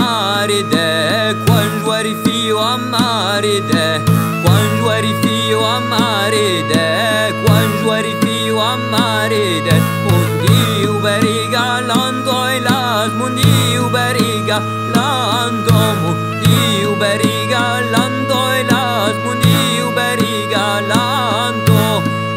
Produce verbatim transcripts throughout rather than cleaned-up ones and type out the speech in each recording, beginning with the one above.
معارده كون جواري في ومعارده كون جواري في ومعارده كون جواري في ومعارده موندي وبرجع لاندوي لاز موندي وبرجع لاندو موندي وبرجع لاندوي لاز موندي وبرجع لاندو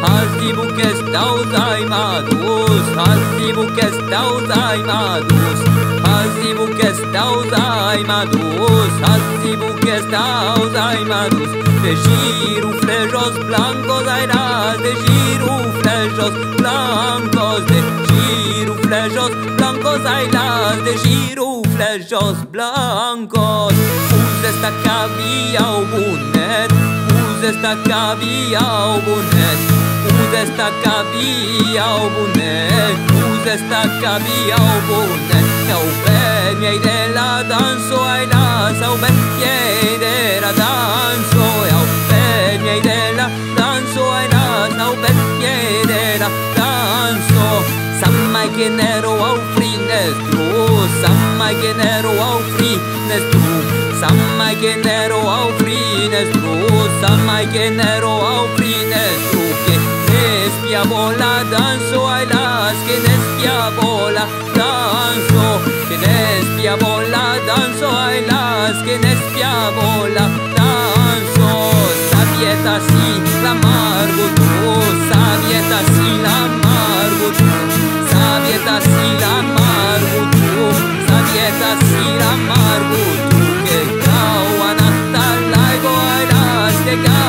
هاسي بوكس تاوزاي مادوس هاسي بوكس تاوزاي مادوس هاسي بوكس تاوزاي مادوس هاسي بوكس تاوزاي مادوس تشيرو فلجوس بلانكوس ايراس تشيرو فلجوس بلانكوس تشيرو فلجوس بلانكوس ايراس تشيرو فلجوس بلانكوس وز esta cabilla o bonet وز esta cabilla o bonet Uz esta cabia o bonet, uz esta cabia o bonet. Sau ben mi-ai de la danso, ai la sau ben mi-ai de la danso, sau ben mi-ai de la danso, ai la sau ben mi-ai de la danso. Să mai genero au frinestru, să mai genero au frinestru, să mai genero au frinestru, să mai genero au frinestru. Nespia bola danzo ai las que nespia bola danzo que nespia bola danzo ai las que nespia bola danzo sabieta sin amargo tú sabieta sin amargo tú sabieta sin amargo tú sabieta sin amargo tú que cauanata laigo ai las que cauanata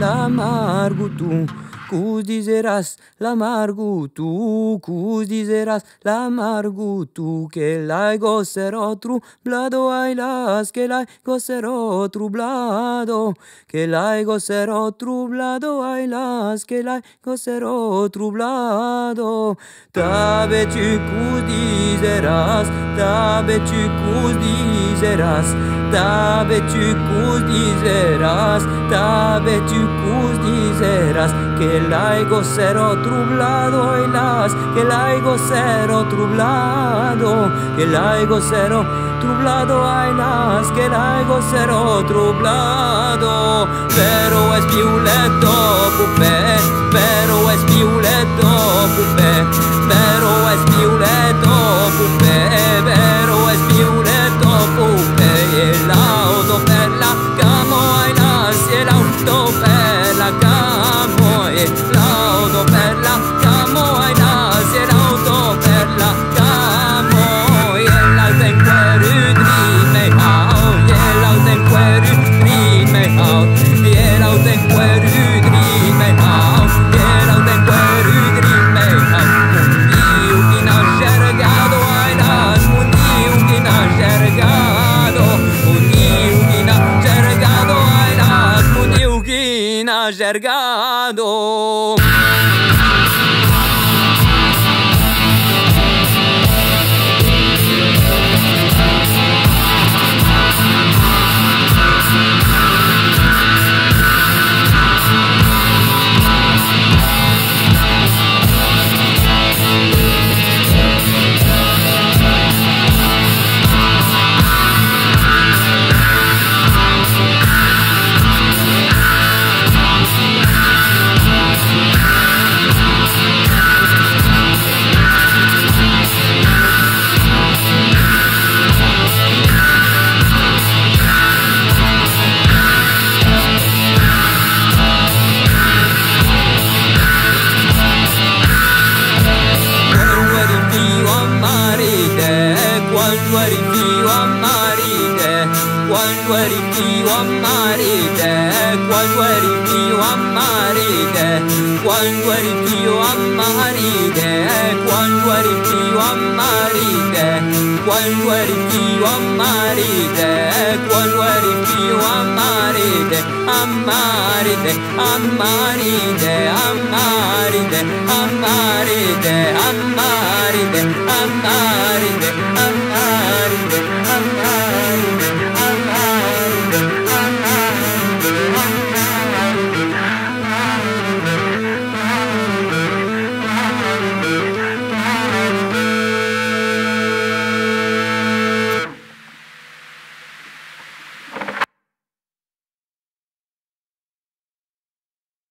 Amargo tu, Cus diserás l'amargu tu, cus diserás l'amargu tu, che l'hai gossero trublado, ai las, che l'hai gossero trublado, che l'hai gossero trublado, ai las, che l'hai gossero trublado. Tabe tu cus diserás, tabe tu cus diserás, tabe tu cus diserás, tabe tu cus diserás, que l'hai gossero trublado, ai las, que l'hai gossero trublado, que l'hai gossero trublado, ai las, que l'hai gossero trublado. Pero es violetto pupè, pero es violetto pupè, pero es violetto pupè, pero es violetto pupè, e l'auto per la camo, ai las, e l'auto per la camo. L'auto per la camo, ai las, e l'auto per la camo. E lauten query dreame out, e lauten query dreame out, e lauten query dreame out, e lauten query dreame out. Mundiu che nascergado, ai las, mundiu che nascergado, mundiu che nascergado, ai las, mundiu che nascergado. Amaride, amaride, amaride, amaride.